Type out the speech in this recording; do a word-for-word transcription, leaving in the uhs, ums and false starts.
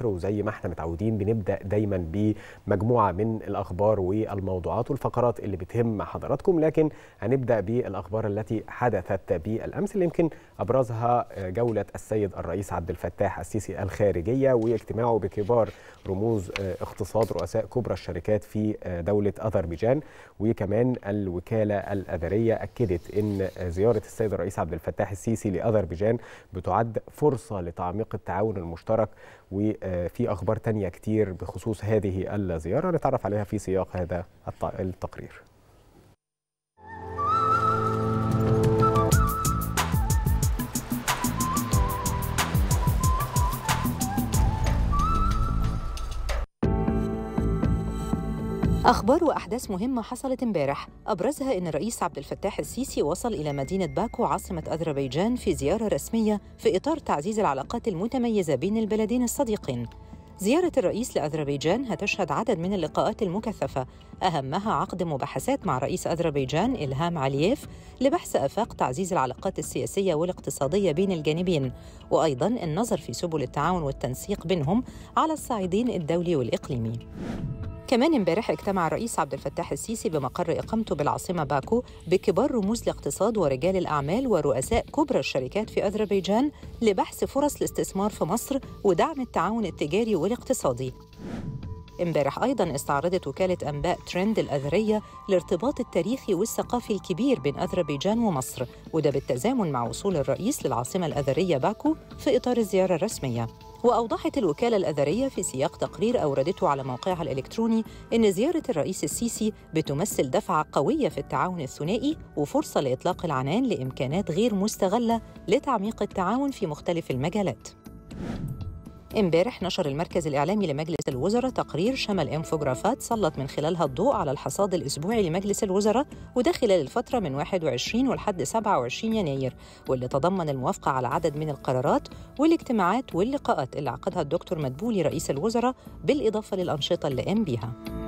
مصر، وزي ما احنا متعودين بنبدأ دايما بمجموعة من الأخبار والموضوعات والفقرات اللي بتهم حضراتكم، لكن هنبدأ بالأخبار التي حدثت بالأمس اللي يمكن أبرزها جولة السيد الرئيس عبد الفتاح السيسي الخارجية واجتماعه بكبار رموز اقتصاد رؤساء كبرى الشركات في دولة أذربيجان. وكمان الوكالة الأذرية أكدت أن زيارة السيد الرئيس عبد الفتاح السيسي لأذربيجان بتعد فرصة لتعميق التعاون المشترك. وفي أخبار تانية كتير بخصوص هذه الزيارة نتعرف عليها في سياق هذا التقرير. أخبار وأحداث مهمة حصلت امبارح أبرزها إن الرئيس عبد الفتاح السيسي وصل إلى مدينة باكو عاصمة أذربيجان في زيارة رسمية في إطار تعزيز العلاقات المتميزة بين البلدين الصديقين. زيارة الرئيس لأذربيجان هتشهد عدد من اللقاءات المكثفة، أهمها عقد مباحثات مع رئيس أذربيجان إلهام علييف لبحث آفاق تعزيز العلاقات السياسية والاقتصادية بين الجانبين، وأيضاً النظر في سبل التعاون والتنسيق بينهم على الصعيدين الدولي والإقليمي. كمان امبارح اجتمع الرئيس عبد الفتاح السيسي بمقر إقامته بالعاصمة باكو بكبار رموز الاقتصاد ورجال الأعمال ورؤساء كبرى الشركات في أذربيجان لبحث فرص الاستثمار في مصر ودعم التعاون التجاري والاقتصادي. امبارح أيضاً استعرضت وكالة أنباء تريند الأذرية الارتباط التاريخي والثقافي الكبير بين أذربيجان ومصر، وده بالتزامن مع وصول الرئيس للعاصمة الأذرية باكو في إطار الزيارة الرسمية. وأوضحت الوكالة الأذرية في سياق تقرير أوردته على موقعها الإلكتروني إن زيارة الرئيس السيسي بتمثل دفعة قوية في التعاون الثنائي وفرصة لإطلاق العنان لإمكانات غير مستغلة لتعميق التعاون في مختلف المجالات. امبارح نشر المركز الإعلامي لمجلس الوزراء تقرير شمل انفوجرافات سلط من خلالها الضوء على الحصاد الأسبوعي لمجلس الوزراء، وده خلال الفترة من واحد وعشرين ولحد سبعة وعشرين يناير، واللي تضمن الموافقة على عدد من القرارات والاجتماعات واللقاءات اللي عقدها الدكتور مدبولي رئيس الوزراء بالإضافة للأنشطة اللي قام بيها.